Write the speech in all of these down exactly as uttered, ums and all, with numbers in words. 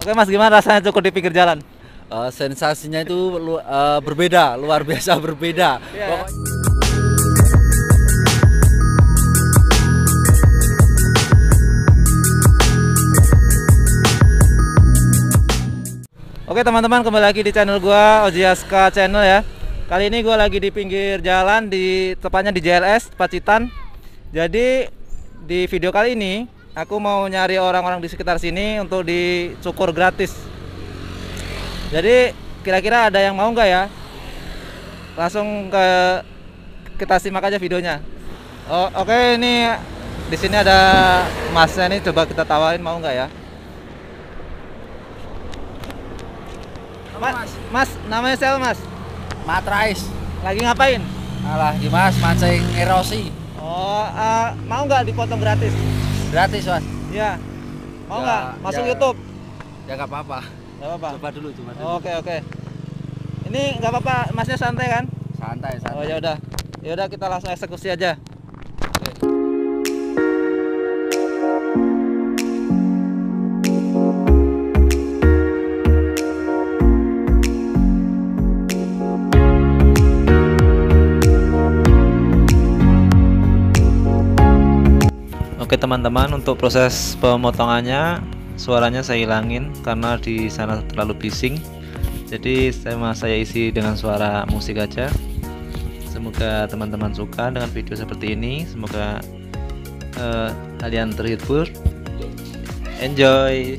Oke Mas, gimana rasanya cukur di pinggir jalan? Uh, sensasinya itu uh, berbeda, luar biasa berbeda. Yeah. Oke teman-teman, kembali lagi di channel gua, Ojiaska channel ya. Kali ini gua lagi di pinggir jalan, di tepatnya di J L S Pacitan. Jadi di video kali ini aku mau nyari orang-orang di sekitar sini untuk dicukur gratis. Jadi kira-kira ada yang mau nggak ya? Langsung ke kita simak aja videonya. Oh, Oke okay, ini di sini ada masnya nih, coba kita tawarin mau nggak ya? Mas, mas, mas namanya siapa mas? Mat Rais. Lagi ngapain? Alah, mas mancing erosi. Oh, uh, mau nggak dipotong gratis? Gratis mas? Iya. Mau nggak ya, masuk ya, YouTube? Ya nggak apa-apa. Gak apa-apa. Coba dulu, coba dulu. Oke, oke. Ini nggak apa-apa, masnya santai kan? Santai, santai. Oh ya udah, ya udah kita langsung eksekusi aja. Oke. Oke teman-teman, untuk proses pemotongannya, suaranya saya hilangin karena di sana terlalu bising, jadi saya saya isi dengan suara musik aja. Semoga teman-teman suka dengan video seperti ini, semoga uh, kalian terhibur, enjoy.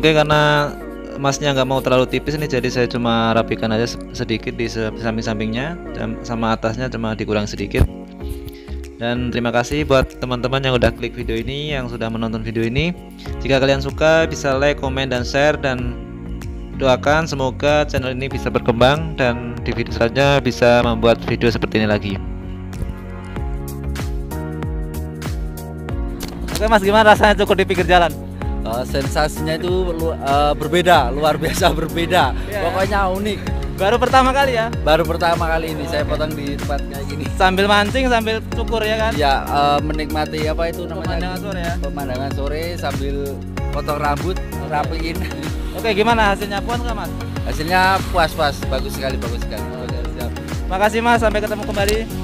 Oke, karena emasnya nggak mau terlalu tipis nih, jadi saya cuma rapikan aja sedikit di samping-sampingnya, dan sama atasnya cuma dikurang sedikit. Dan terima kasih buat teman-teman yang udah klik video ini, yang sudah menonton video ini. Jika kalian suka, bisa like, komen, dan share, dan doakan semoga channel ini bisa berkembang dan di video selanjutnya bisa membuat video seperti ini lagi. Oke Mas, gimana rasanya cukur di pinggir jalan? Uh, sensasinya itu uh, berbeda, luar biasa berbeda, yeah. Pokoknya unik. Baru pertama kali ya? Baru pertama kali ini, oh, saya okay. potong di tempat kayak gini. Sambil mancing, sambil cukur ya kan? Ya, uh, menikmati apa itu namanya? Pemandangan sore ya? Pemandangan sore sambil potong rambut, okay. rapiin. Oke, okay, gimana hasilnya? Puas nggak Mas? Hasilnya puas-puas, bagus sekali, bagus sekali. Oke, siap. Makasih Mas, sampai ketemu kembali.